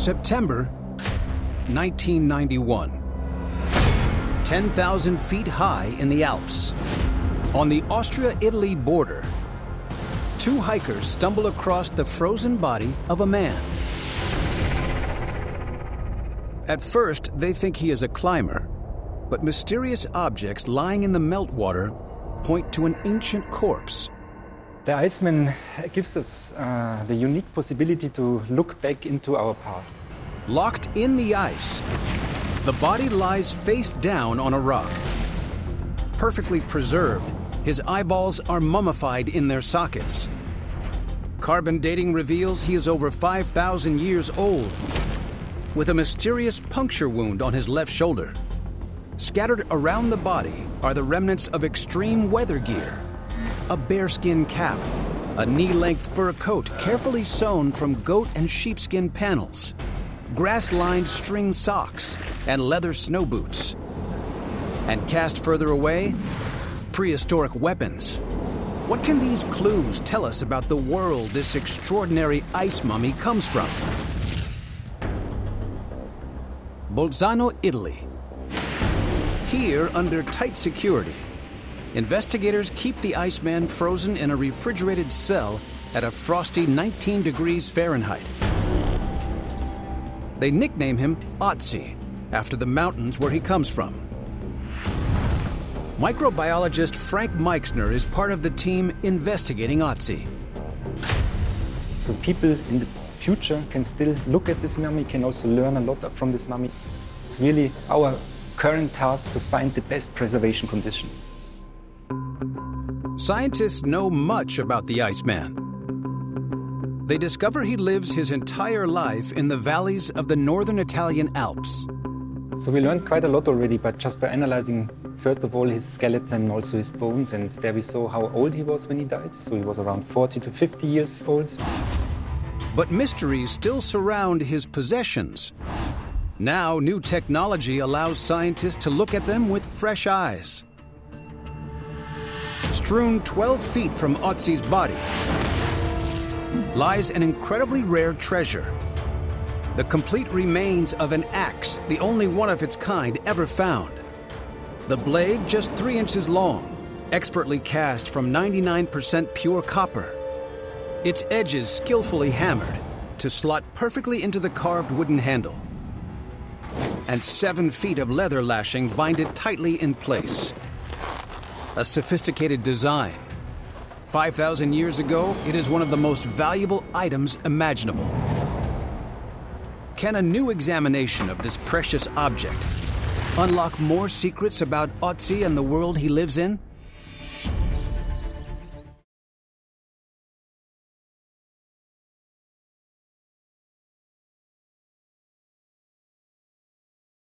September 1991. 10,000 feet high in the Alps, on the Austria-Italy border, two hikers stumble across the frozen body of a man. At first, they think he is a climber, but mysterious objects lying in the meltwater point to an ancient corpse. The Iceman gives us the unique possibility to look back into our past. Locked in the ice, the body lies face down on a rock. Perfectly preserved, his eyeballs are mummified in their sockets. Carbon dating reveals he is over 5,000 years old, with a mysterious puncture wound on his left shoulder. Scattered around the body are the remnants of extreme weather gear. A bearskin cap, a knee-length fur coat carefully sewn from goat and sheepskin panels, grass-lined string socks, and leather snow boots. And cast further away, prehistoric weapons. What can these clues tell us about the world this extraordinary ice mummy comes from? Bolzano, Italy. Here, under tight security, investigators keep the Iceman frozen in a refrigerated cell at a frosty 19 degrees Fahrenheit. They nickname him Otzi, after the mountains where he comes from. Microbiologist Frank Meixner is part of the team investigating Otzi. So people in the future can still look at this mummy, can also learn a lot from this mummy. It's really our current task to find the best preservation conditions. Scientists know much about the Iceman. They discover he lives his entire life in the valleys of the northern Italian Alps. So we learned quite a lot already, but just by analyzing, first of all, his skeleton, also his bones, and there we saw how old he was when he died. So he was around 40 to 50 years old. But mysteries still surround his possessions. Now, new technology allows scientists to look at them with fresh eyes. Strewn 12 feet from Otzi's body lies an incredibly rare treasure. The complete remains of an axe, the only one of its kind ever found. The blade just 3 inches long, expertly cast from 99% pure copper. Its edges skillfully hammered to slot perfectly into the carved wooden handle. And 7 feet of leather lashing bind it tightly in place. A sophisticated design. 5,000 years ago, it is one of the most valuable items imaginable. Can a new examination of this precious object unlock more secrets about Otzi and the world he lives in?